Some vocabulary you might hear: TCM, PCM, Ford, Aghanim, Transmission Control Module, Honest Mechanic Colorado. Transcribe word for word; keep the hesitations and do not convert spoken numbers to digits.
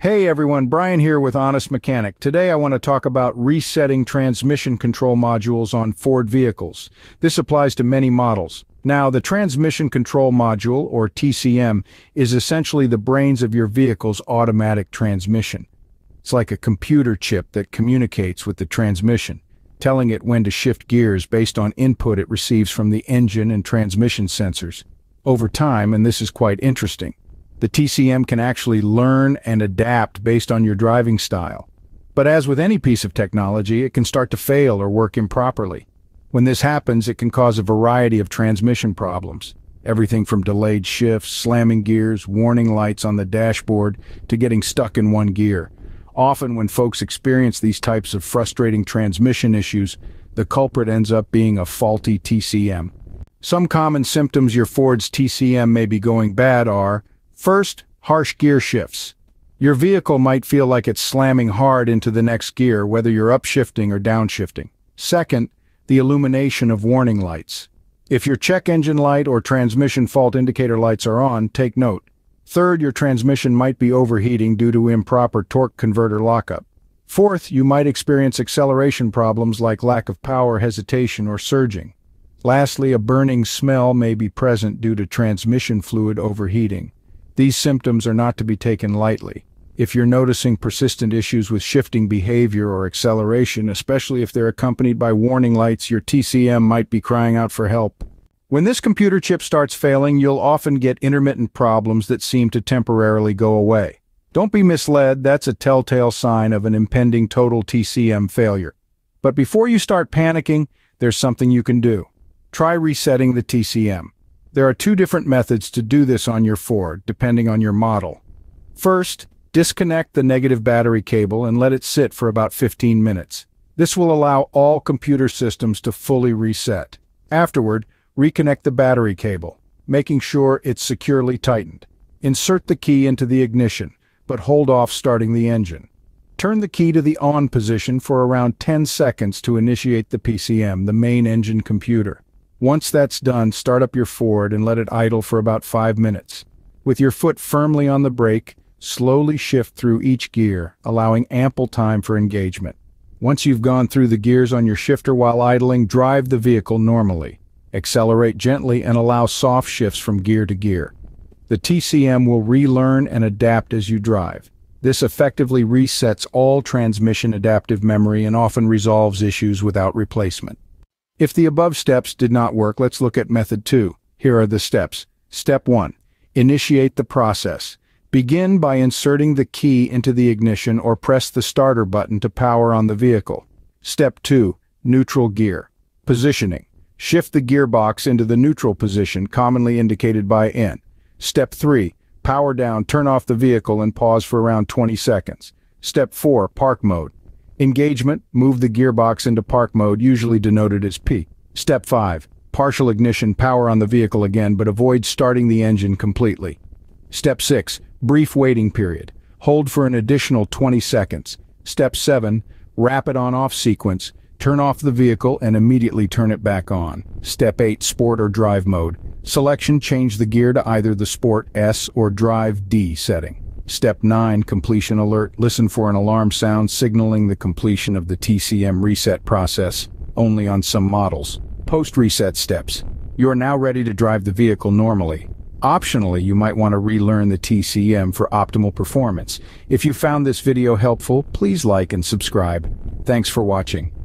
Hey everyone, Brian here with Honest Mechanic. Today I want to talk about resetting transmission control modules on Ford vehicles. This applies to many models. Now, the transmission control module, or T C M, is essentially the brains of your vehicle's automatic transmission. It's like a computer chip that communicates with the transmission, telling it when to shift gears based on input it receives from the engine and transmission sensors. Over time, and this is quite interesting, the T C M can actually learn and adapt based on your driving style. But as with any piece of technology, it can start to fail or work improperly. When this happens, it can cause a variety of transmission problems. Everything from delayed shifts, slamming gears, warning lights on the dashboard, to getting stuck in one gear. Often when folks experience these types of frustrating transmission issues, the culprit ends up being a faulty T C M. Some common symptoms your Ford's T C M may be going bad are: first, harsh gear shifts. Your vehicle might feel like it's slamming hard into the next gear, whether you're upshifting or downshifting. Second, the illumination of warning lights. If your check engine light or transmission fault indicator lights are on, take note. Third, your transmission might be overheating due to improper torque converter lockup. Fourth, you might experience acceleration problems like lack of power, hesitation, or surging. Lastly, a burning smell may be present due to transmission fluid overheating. These symptoms are not to be taken lightly. If you're noticing persistent issues with shifting behavior or acceleration, especially if they're accompanied by warning lights, your T C M might be crying out for help. When this computer chip starts failing, you'll often get intermittent problems that seem to temporarily go away. Don't be misled, that's a telltale sign of an impending total T C M failure. But before you start panicking, there's something you can do. Try resetting the T C M. There are two different methods to do this on your Ford, depending on your model. First, disconnect the negative battery cable and let it sit for about fifteen minutes. This will allow all computer systems to fully reset. Afterward, reconnect the battery cable, making sure it's securely tightened. Insert the key into the ignition, but hold off starting the engine. Turn the key to the on position for around ten seconds to initiate the P C M, the main engine computer. Once that's done, start up your Ford and let it idle for about five minutes. With your foot firmly on the brake, slowly shift through each gear, allowing ample time for engagement. Once you've gone through the gears on your shifter while idling, drive the vehicle normally. Accelerate gently and allow soft shifts from gear to gear. The T C M will relearn and adapt as you drive. This effectively resets all transmission adaptive memory and often resolves issues without replacement. If the above steps did not work, let's look at method two. Here are the steps. Step one, initiate the process. Begin by inserting the key into the ignition or press the starter button to power on the vehicle. Step two, neutral gear. Positioning. Shift the gearbox into the neutral position, commonly indicated by N. Step three, power down, turn off the vehicle and pause for around twenty seconds. Step four, park mode. Engagement, move the gearbox into park mode, usually denoted as P. Step five, partial ignition, power on the vehicle again, but avoid starting the engine completely. Step six, brief waiting period. Hold for an additional twenty seconds. Step seven, rapid on-off sequence. Turn off the vehicle and immediately turn it back on. Step eight, sport or drive mode. Selection, change the gear to either the sport S or drive D setting. Step nine, completion alert. Listen for an alarm sound signaling the completion of the T C M reset process, only on some models. Post-reset steps. You are now ready to drive the vehicle normally. Optionally, you might want to relearn the T C M for optimal performance. If you found this video helpful, please like and subscribe. Thanks for watching.